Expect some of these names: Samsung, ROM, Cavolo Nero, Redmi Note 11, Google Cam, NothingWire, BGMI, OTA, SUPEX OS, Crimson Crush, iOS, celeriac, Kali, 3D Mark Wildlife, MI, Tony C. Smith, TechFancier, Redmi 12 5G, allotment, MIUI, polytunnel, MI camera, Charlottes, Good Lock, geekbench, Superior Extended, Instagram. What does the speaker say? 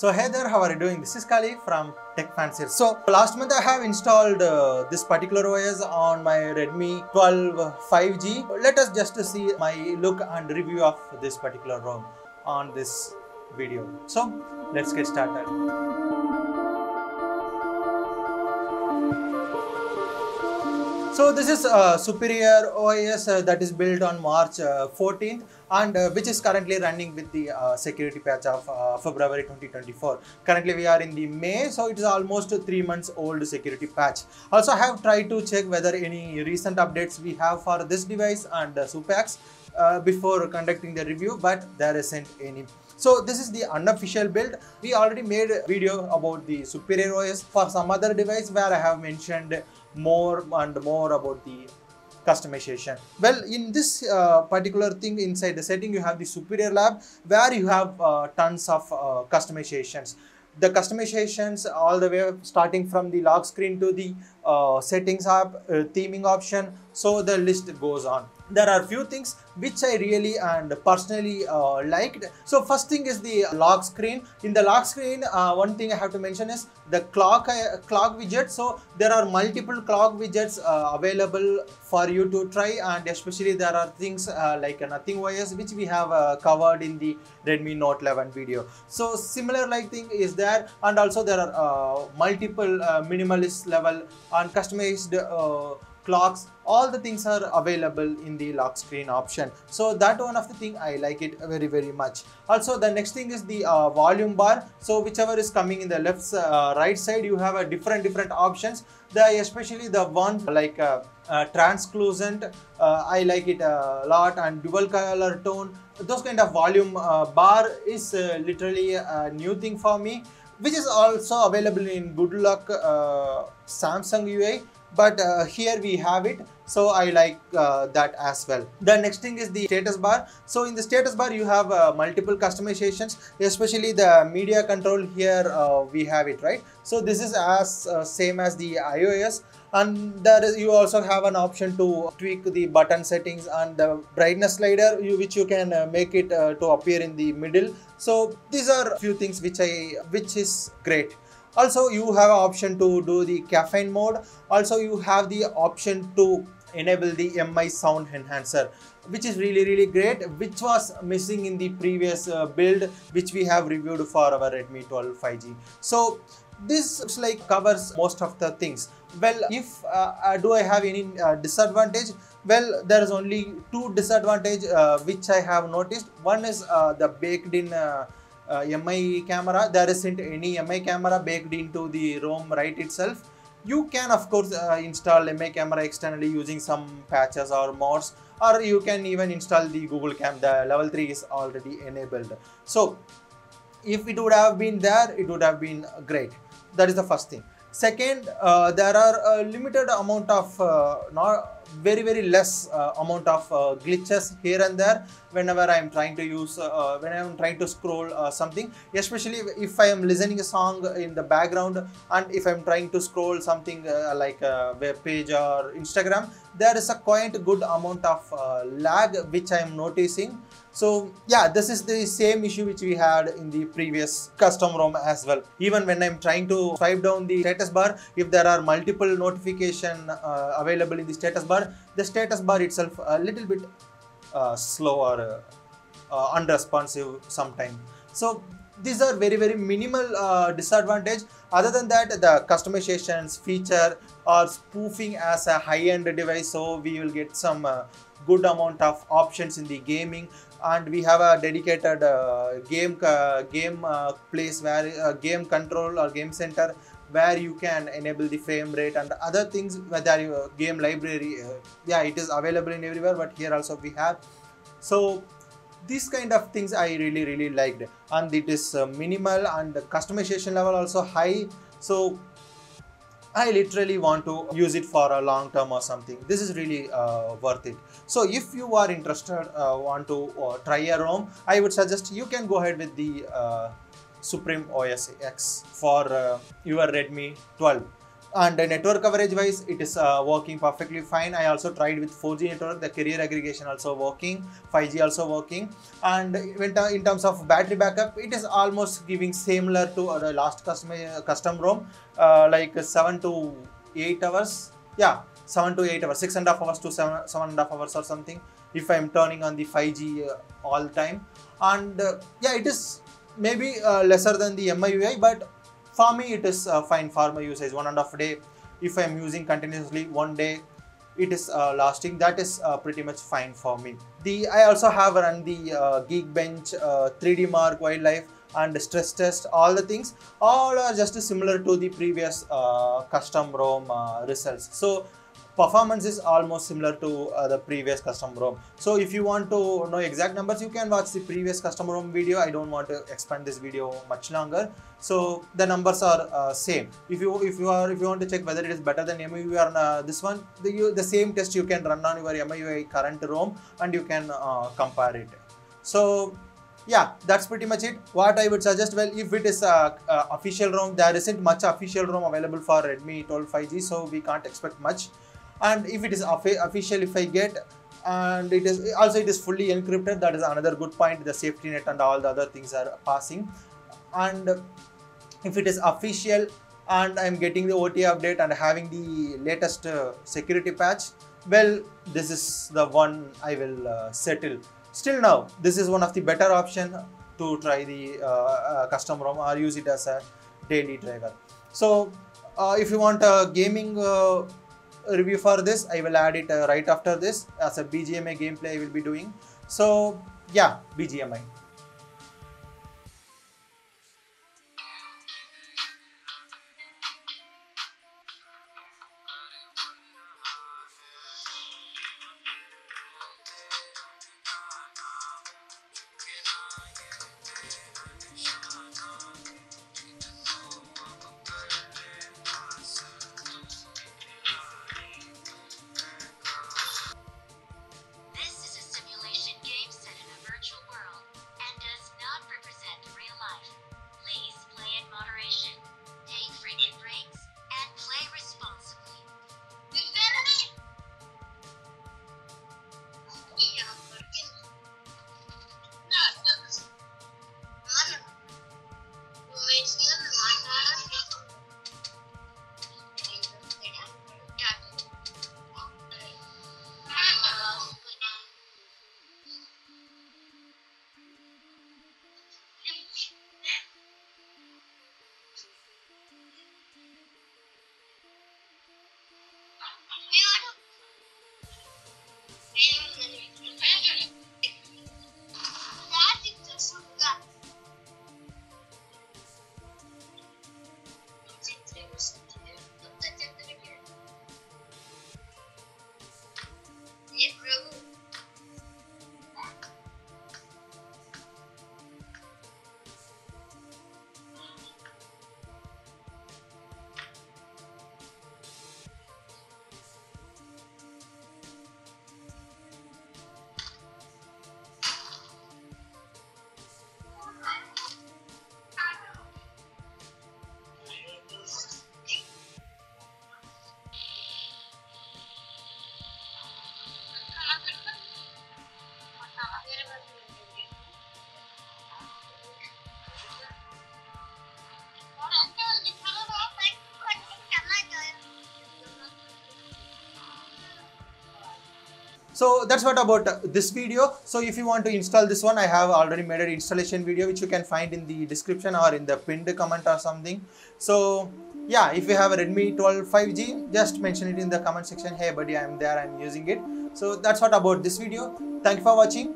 So hey there, how are you doing? This is Kali from TechFancier. So last month I have installed this particular OS on my Redmi 12 5G. Let us just see my look and review of this particular ROM on this video. So let's get started. So this is a superior OS that is built on March 14th and which is currently running with the security patch of February 2024. Currently we are in the May, so it is almost 3 months old security patch. Also I have tried to check whether any recent updates we have for this device and SUPAX before conducting the review, but there isn't any. So this is the unofficial build. We already made a video about the superior OS for some other device where I have mentioned more and more about the customization. Well, in this particular thing, inside the setting you have the superior lab where you have tons of customizations. The customizations all the way starting from the lock screen to the settings app, theming option, so the list goes on. There are few things which I really and personally liked. So first thing is the lock screen. In the lock screen, one thing I have to mention is the clock widget. So there are multiple clock widgets available for you to try, and especially there are things like NothingWire, which we have covered in the Redmi Note 11 video. So similar like thing is there, and also there are multiple minimalist level and customized clocks. All the things are available in the lock screen option, so that one of the thing I like it very much. Also the next thing is the volume bar. So whichever is coming in the left right side, you have a different options. Especially the one like translucent, I like it a lot, and dual color tone. Those kind of volume bar is literally a new thing for me, which is also available in Good Lock Samsung UI. But here we have it, so I like that as well. The next thing is the status bar. So in the status bar you have multiple customizations, especially the media control. Here we have it, right? So this is as same as the iOS, and there is, you also have an option to tweak the button settings and the brightness slider, which you can make it to appear in the middle. So these are few things which is great. Also you have option to do the caffeine mode. Also you have the option to enable the MI sound enhancer, which is really great, which was missing in the previous build which we have reviewed for our Redmi 12 5G. So this like covers most of the things. Well, if do I have any disadvantage? Well, there is only two disadvantage which I have noticed. One is the baked in MI camera. There isn't any MI camera baked into the ROM right itself. You can of course install MI camera externally using some patches or mods, or you can even install the Google Cam. The level 3 is already enabled. So if it would have been there, it would have been great. That is the first thing. Second, there are a limited amount of very less amount of glitches here and there whenever I am trying to use when I am trying to scroll something, especially if I am listening a song in the background, and if I am trying to scroll something like a web page or Instagram, there is a quite good amount of lag which I am noticing. So yeah, this is the same issue which we had in the previous custom ROM as well. Even when I'm trying to swipe down the status bar, if there are multiple notifications available in the status bar, the status bar itself a little bit slow or unresponsive sometimes. So these are very minimal disadvantage. Other than that, the customizations feature or spoofing as a high-end device, so we will get some good amount of options in the gaming, and we have a dedicated game place where game control or game center where you can enable the frame rate and other things, whether your game library, yeah, it is available in everywhere, but here also we have. So these kind of things I really liked, and it is minimal and the customization level also high, so I literally want to use it for a long term or something. This is really worth it. So if you are interested, want to try a ROM, I would suggest you can go ahead with the Supreme OS X for your Redmi 12. And network coverage wise, it is working perfectly fine. I also tried with 4G network, the carrier aggregation also working, 5G also working. And in terms of battery backup, it is almost giving similar to the last custom ROM, like 7 to 8 hours. Yeah, 7 to 8 hours, 6.5 hours to 7.5 hours or something, if I'm turning on the 5G all time. And yeah, it is maybe lesser than the MIUI, but for me, it is fine for my usage. 1.5 day, if I am using continuously 1 day, it is lasting. That is pretty much fine for me. I also have run the Geekbench, 3D Mark Wildlife, and stress test. All the things, all are just similar to the previous custom ROM results. So performance is almost similar to the previous custom ROM. So if you want to know exact numbers, you can watch the previous custom ROM video. I don't want to expand this video much longer. So the numbers are same. If you want to check whether it is better than MIUI or this one, the same test you can run on your MIUI current ROM, and you can compare it. So yeah, that's pretty much it. What I would suggest, well, if it is official ROM, there isn't much official ROM available for Redmi 12 5G, so we can't expect much. And if it is official, if I get, and it is also, it is fully encrypted. That is another good point. The safety net and all the other things are passing. And if it is official and I am getting the OTA update and having the latest security patch, well, this is the one I will settle. Still now, this is one of the better option to try the custom ROM or use it as a daily driver. So if you want a gaming review for this, I will add it right after this as a BGMI gameplay I will be doing. So yeah, BGMI. So that's what about this video. So if you want to install this one, I have already made an installation video which you can find in the description or in the pinned comment or something. So yeah, if you have a Redmi 12 5G, just mention it in the comment section. Hey buddy, I'm there, I'm using it. So that's what about this video. Thank you for watching.